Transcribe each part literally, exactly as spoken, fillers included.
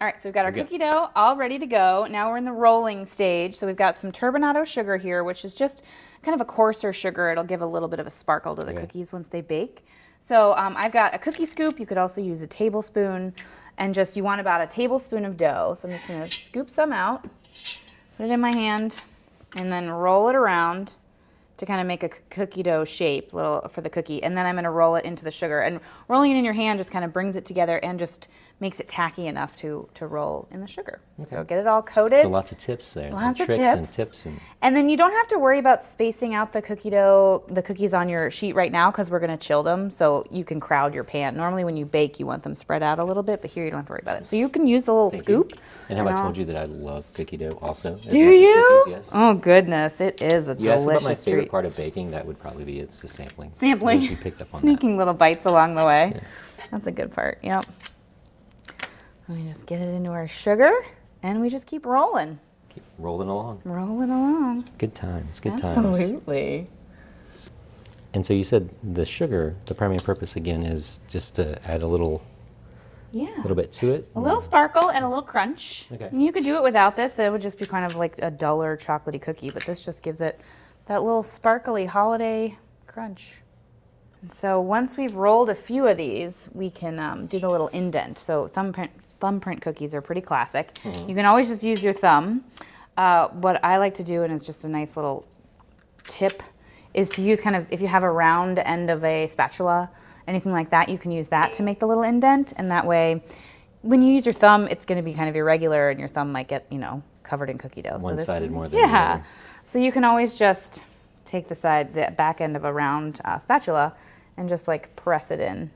All right, so we've got our cookie dough all ready to go. Now we're in the rolling stage. So we've got some turbinado sugar here, which is just kind of a coarser sugar. It'll give a little bit of a sparkle to the yeah. cookies once they bake. So um, I've got a cookie scoop. You could also use a tablespoon. And just, you want about a tablespoon of dough. So I'm just gonna scoop some out, put it in my hand, and then roll it around to kind of make a cookie dough shape little for the cookie, and then I'm gonna roll it into the sugar. And rolling it in your hand just kind of brings it together and just makes it tacky enough to, to roll in the sugar. Okay. So get it all coated. So lots of tips there. Lots and of tricks tips. and tips. And... and then you don't have to worry about spacing out the cookie dough, the cookies on your sheet right now, because we're gonna chill them so you can crowd your pan. Normally when you bake, you want them spread out a little bit, but here you don't have to worry about it. So you can use a little Thank scoop. You. And have and I told I'll... you that I love cookie dough also? As Do much you? As cookies, yes. Oh goodness, it is a you delicious treat. My favorite part of baking, that would probably be it's the sampling. Sampling. You picked up on Sneaking that. little bites along the way. Yeah. That's a good part, yep. Let me just get it into our sugar, and we just keep rolling. Keep rolling along. Rolling along. Good times, good Absolutely. times. Absolutely. And so you said the sugar, the primary purpose again is just to add a little Yeah. a little bit to it. A little sparkle and a little crunch. Okay. And you could do it without this. That would just be kind of like a duller chocolatey cookie, but this just gives it that little sparkly holiday crunch. And so once we've rolled a few of these, we can um, do the little indent. So thumbprint, thumbprint cookies are pretty classic. Mm-hmm. You can always just use your thumb. Uh, what I like to do, and it's just a nice little tip, is to use kind of, if you have a round end of a spatula, anything like that, you can use that to make the little indent. And that way, when you use your thumb, it's gonna be kind of irregular and your thumb might get, you know, covered in cookie dough. One-sided so more than yeah. the other. So you can always just take the side, the back end of a round uh, spatula, and just like press it in.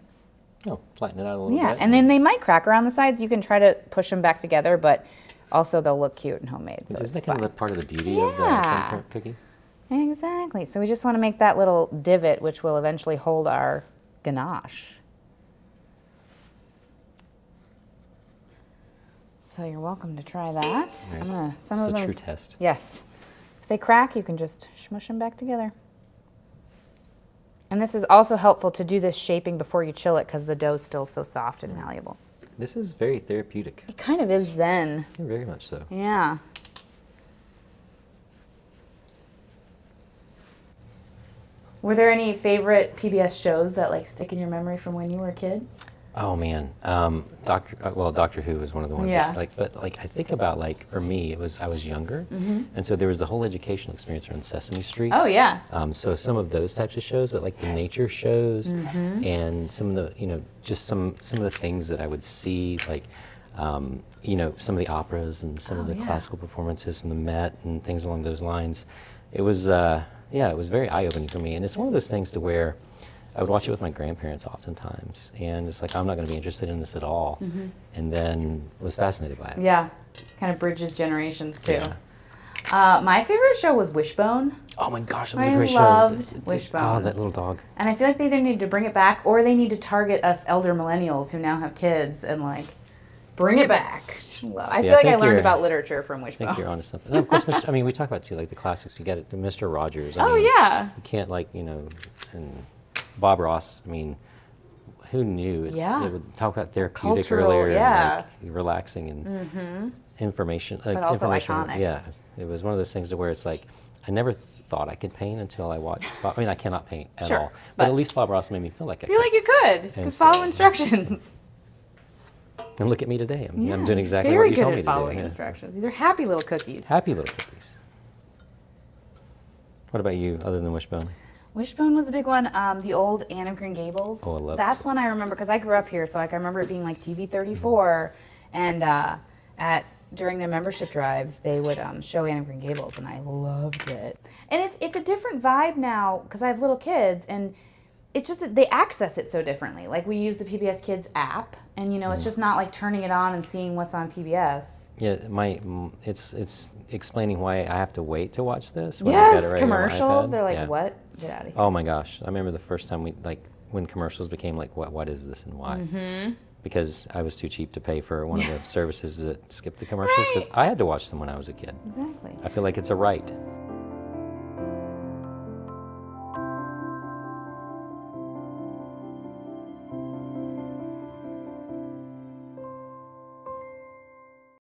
Oh, flatten it out a little yeah. bit. Yeah, and then they might crack around the sides. You can try to push them back together, but also they'll look cute and homemade. So Isn't that kind fine. of part of the beauty yeah. of the thumbprint cookie? Exactly. So we just want to make that little divot, which will eventually hold our ganache. So you're welcome to try that. Right. I'm gonna, some it's of them, a true test. Yes. If they crack, you can just smush them back together. And this is also helpful to do this shaping before you chill it, because the dough is still so soft and malleable. This is very therapeutic. It kind of is zen. Yeah, very much so. Yeah. Were there any favorite P B S shows that like stick in your memory from when you were a kid? Oh man, um, Doctor well, Doctor Who was one of the ones. Yeah. That, like, but like I think about like, or me, it was I was younger, mm-hmm. and so there was the whole educational experience around Sesame Street. Oh yeah. Um, so some of those types of shows, but like the nature shows, mm-hmm. and some of the you know just some some of the things that I would see like, um, you know some of the operas and some oh, of the yeah. classical performances from the Met and things along those lines. It was uh, yeah, it was very eye-opening for me, and it's one of those things to where I would watch it with my grandparents oftentimes, and it's like, I'm not going to be interested in this at all, mm-hmm. and then was fascinated by it. Yeah, kind of bridges generations, too. Yeah. Uh, my favorite show was Wishbone. Oh my gosh, it was I a great show. I loved Wishbone. Oh, that little dog. And I feel like they either need to bring it back, or they need to target us elder millennials who now have kids and, like, bring it back. Love. I See, feel I like I learned about literature from Wishbone. I think you're onto something. And of course, Mister, I mean, we talk about, too, like the classics. You get it, Mister Rogers. I oh, mean, yeah. You can't, like, you know... and Bob Ross, I mean, who knew? Yeah. They would talk about therapeutic Cultural, earlier, yeah. and like relaxing and mm-hmm. information. Like but also information, iconic. Yeah, it was one of those things to where it's like, I never thought I could paint until I watched Bob. I mean, I cannot paint at sure, all. But, but at least Bob Ross made me feel like I feel could. like you could. You could follow so, instructions. And look at me today. I'm, yeah, I'm doing exactly what you told me to do. Very good at following instructions. These are happy little cookies. Happy little cookies. What about you, other than Wishbone? Wishbone was a big one. Um, the old Anne of Green Gables. Oh, I love it. That's one I remember because I grew up here, so like I remember it being like T V thirty-four, and uh, at during the membership drives they would um, show Anne of Green Gables, and I loved it. And it's it's a different vibe now because I have little kids, and it's just they access it so differently. Like we use the P B S Kids app, and you know it's just not like turning it on and seeing what's on P B S. Yeah, my it's it's explaining why I have to wait to watch this. When yes, I right commercials. They're like yeah. what. Get out of here. Oh my gosh! I remember the first time we like when commercials became like, what, what is this and why? Mm-hmm. Because I was too cheap to pay for one of the services that skipped the commercials because right. I had to watch them when I was a kid. Exactly. I feel like it's a right.